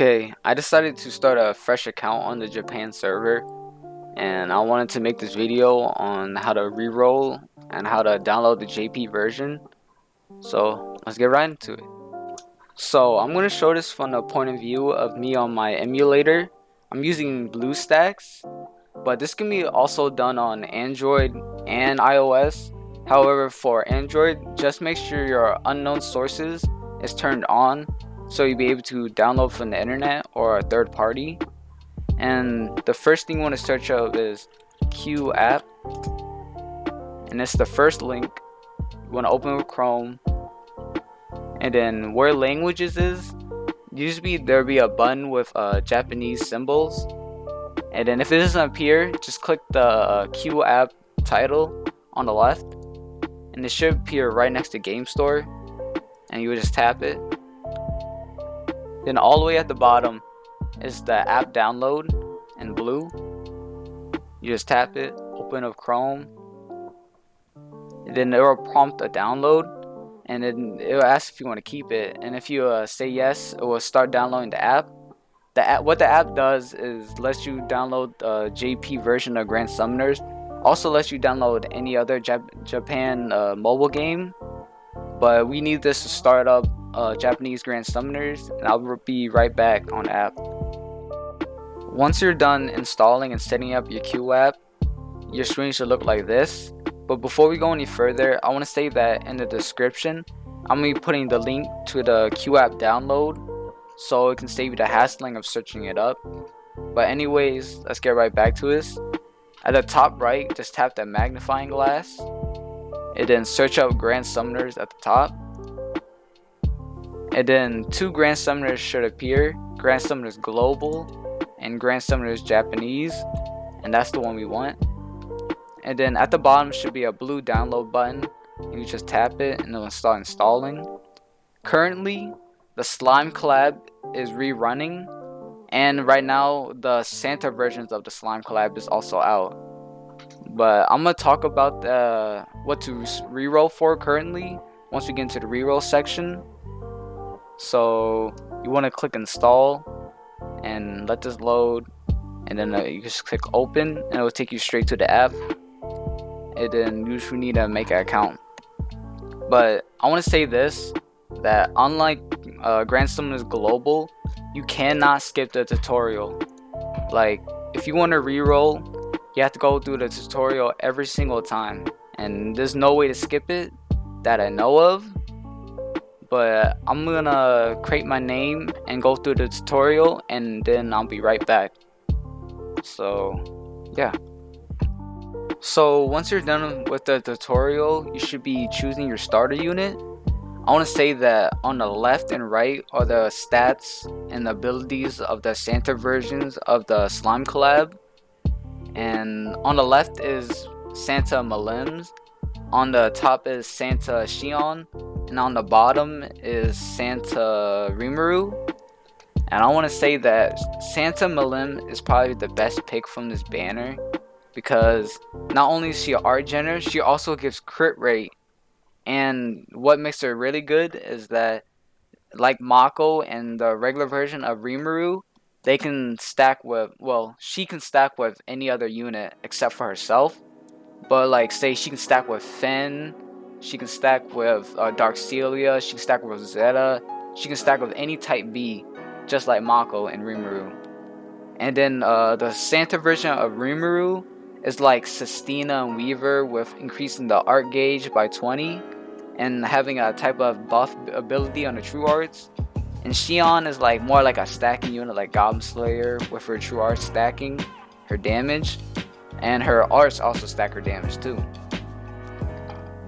Okay, I decided to start a fresh account on the Japan server, and I wanted to make this video on how to re-roll and how to download the JP version. So let's get right into it. So I'm going to show this from the point of view of me on my emulator. I'm using BlueStacks, but this can be also done on Android and iOS. However, for Android, just make sure your unknown sources is turned on, so you'll be able to download from the internet or a third party. And the first thing you want to search up is QApp, and it's the first link. You want to open with Chrome, and then where languages is, usually there'll be a button with Japanese symbols, and then if it doesn't appear, just click the QApp title on the left, and it should appear right next to Game Store, and you would just tap it. Then all the way at the bottom is the app download in blue. You just tap it, open up Chrome, and then it will prompt a download, and then it will ask if you want to keep it, and if you say yes, it will start downloading the app. What the app does is lets you download the JP version of Grand Summoners, also lets you download any other Japan mobile game, but we need this to start up Japanese Grand Summoners, and I'll be right back on app. Once you're done installing and setting up your QApp, your screen should look like this. But before we go any further, I want to say that in the description, I'm going to be putting the link to the QApp download, so it can save you the hassling of searching it up. But anyways, let's get right back to this. At the top right, just tap that magnifying glass, and then search up Grand Summoners at the top. And then two Grand Summoners should appear, Grand Summoners Global and Grand Summoners Japanese, and that's the one we want. And then at the bottom should be a blue download button, and you just tap it and it'll start installing. Currently, the Slime collab is rerunning, and right now the Santa versions of the Slime collab is also out. But I'm going to talk about what to reroll for currently once we get into the reroll section. So you want to click install and let this load, and then you just click open, and it will take you straight to the app, and then you just need to make an account. But I want to say this, that unlike Grand Summoners Global, you cannot skip the tutorial. Like, if you want to reroll, you have to go through the tutorial every single time, and there's no way to skip it that I know of. But I'm gonna create my name and go through the tutorial, and then I'll be right back. So yeah. So once you're done with the tutorial, you should be choosing your starter unit. I want to say that on the left and right are the stats and the abilities of the Santa versions of the Slime collab. And on the left is Santa Milim, on the top is Santa Shion, and on the bottom is Santa Rimuru. And I want to say that Santa Milim is probably the best pick from this banner, because not only is she an art generator, she also gives crit rate. And what makes her really good is that, like Mako and the regular version of Rimuru, they can stack with, well, she can stack with any other unit except for herself. But like, say she can stack with Fenn, she can stack with Dark Celia, she can stack with Rosetta, she can stack with any type B, just like Mako and Rimuru. And then the Santa version of Rimuru is like Sistina and Weaver, with increasing the art gauge by 20 and having a type of buff ability on the true arts. And Shion is like more like a stacking unit, like Goblin Slayer, with her true arts stacking her damage, and her arts also stack her damage too.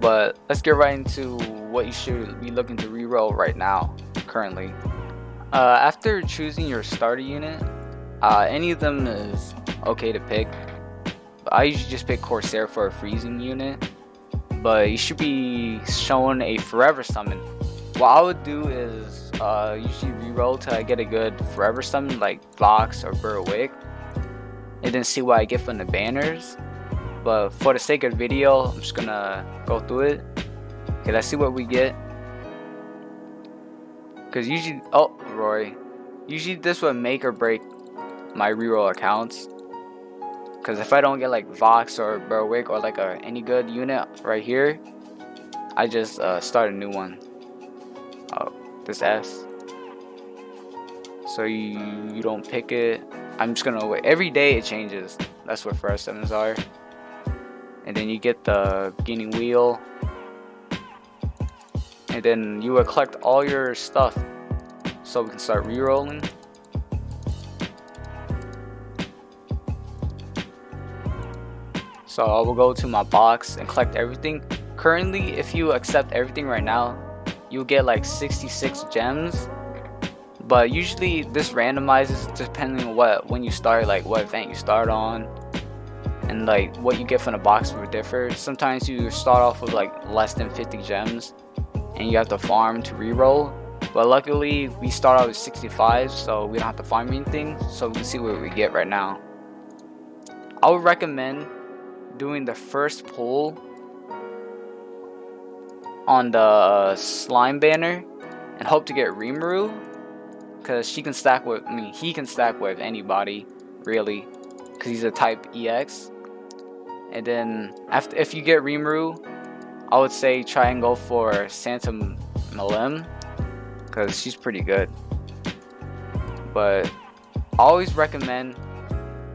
But let's get right into what you should be looking to reroll right now, currently. After choosing your starter unit, any of them is okay to pick. I usually just pick Corsair for a freezing unit, but you should be shown a forever summon. What I would do is usually reroll till I get a good forever summon, like Vox or Berwick, and then see what I get from the banners. But for the sake of video, I'm just gonna go through it. Okay, let's see what we get. Cause usually, oh, Rory, Usually this would make or break my reroll accounts, because if I don't get like Vox or Berwick or like any good unit right here, I just start a new one. Oh, this S. So you don't pick it. I'm just gonna wait. Every day it changes. That's what first sevens are. And then you get the guinea wheel. And then you will collect all your stuff, so we can start re-rolling. So I will go to my box and collect everything. Currently, if you accept everything right now, you'll get like 66 gems. But usually this randomizes depending on when you start, like what event you start on, and like what you get from the box will differ. Sometimes you start off with like less than 50 gems and you have to farm to reroll. But luckily we start out with 65, so we don't have to farm anything, so we can see what we get right now. I would recommend doing the first pull on the slime banner and hope to get Rimuru, because she can stack with, I mean he can stack with anybody really, because he's a type EX. And then after, if you get Rimuru, I would say try and go for Santa Milim, because she's pretty good. But I always recommend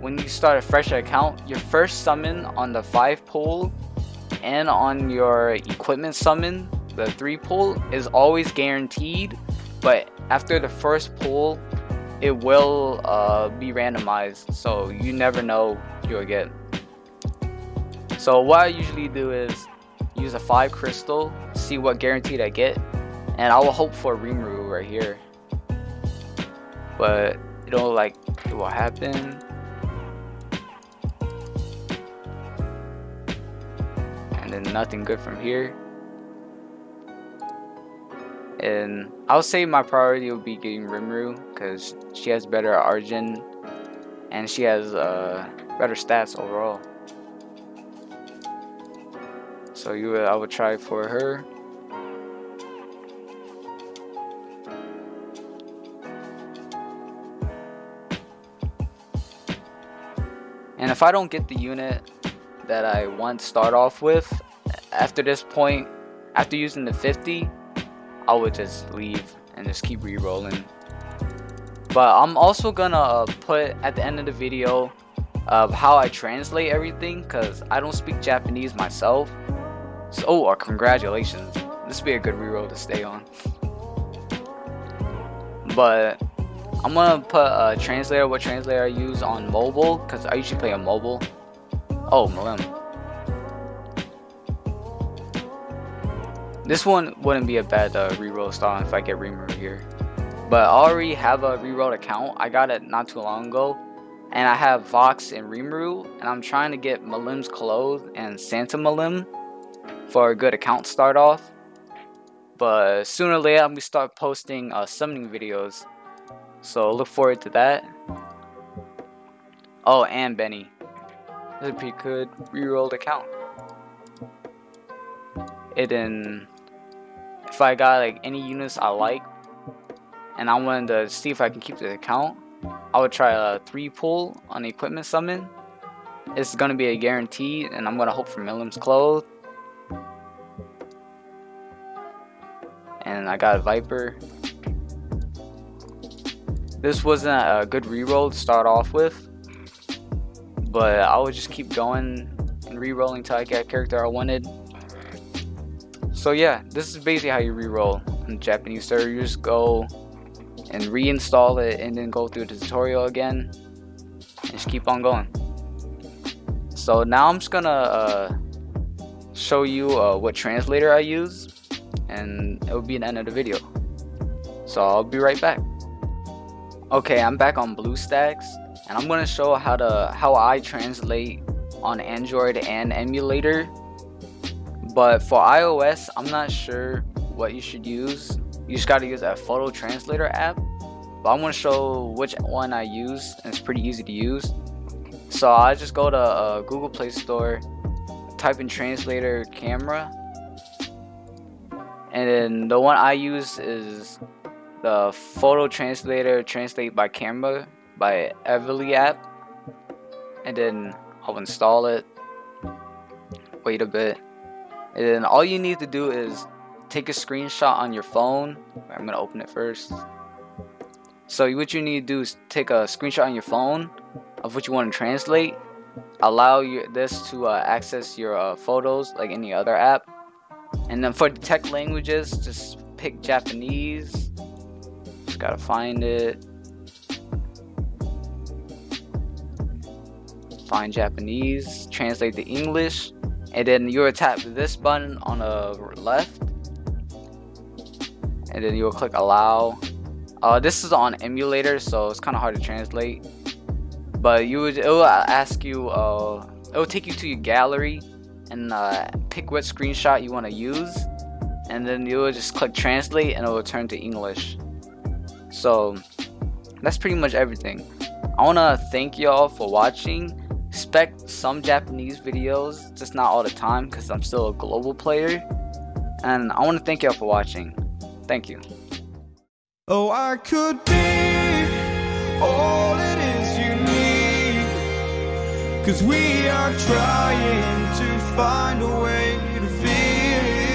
when you start a fresh account, your first summon on the 5 pull and on your equipment summon, the 3 pull, is always guaranteed. But after the first pull, it will be randomized, so you never know what you'll get. So what I usually do is use a 5 crystal, see what guaranteed I get, and I will hope for Rimuru right here. But you know, like it will happen. And then nothing good from here. And I'll say my priority will be getting Rimuru, because she has better Argent and she has better stats overall. So I would try for her. And if I don't get the unit that I want to start off with, after this point, after using the 50, I would just leave and just keep re-rolling. But I'm also gonna put at the end of the video of how I translate everything, because I don't speak Japanese myself. So, oh, congratulations, this would be a good re-roll to stay on. But I'm gonna put a translator, what translator I use on mobile, because I usually play on mobile. Oh, Milim. This one wouldn't be a bad reroll style if I get Rimuru here. But I already have a reroll account. I got it not too long ago. And I have Vox and Rimuru. And I'm trying to get Milim's Clothes and Santa Milim for a good account start off. But sooner or later I'm going to start posting summoning videos, so look forward to that. Oh, and Benny. This is a pretty good rerolled account. And then if I got like any units I like and I wanted to see if I can keep the account, I would try a 3 pull on the equipment summon. It's gonna be a guarantee, and I'm gonna hope for Milim's Clothes. And I got a Viper. This wasn't a good reroll to start off with, but I would just keep going and rerolling until I get a character I wanted. So yeah, this is basically how you reroll in the Japanese server. You just go and reinstall it and then go through the tutorial again and just keep on going. So now I'm just gonna show you what translator I use, and it will be the end of the video. So I'll be right back. Okay, I'm back on BlueStacks, and I'm gonna show how I translate on Android and emulator. But for iOS, I'm not sure what you should use. You just gotta use a Photo Translator app. But I'm gonna show which one I use, and it's pretty easy to use. So I just go to Google Play Store, type in Translator Camera, and then the one I use is the Photo Translator Translate by Camera by Everly app, and then I'll install it, wait a bit, and then all you need to do is take a screenshot on your phone. I'm gonna open it first. So what you need to do is take a screenshot on your phone of what you want to translate, allow this to access your photos like any other app, and then for the tech languages, just pick Japanese. Just gotta find it. Find Japanese, translate to English, and then you'll tap this button on the left, and then you'll click allow. This is on emulator, so it's kind of hard to translate, but it will ask you, it'll take you to your gallery and pick what screenshot you want to use, and then you'll just click translate and it'll turn to English. So that's pretty much everything. I want to thank y'all for watching. Expect some Japanese videos, just not all the time because I'm still a global player. And I want to thank y'all for watching. Thank you. Oh, I could be all it is you need, 'cause we are trying to find a way to feel.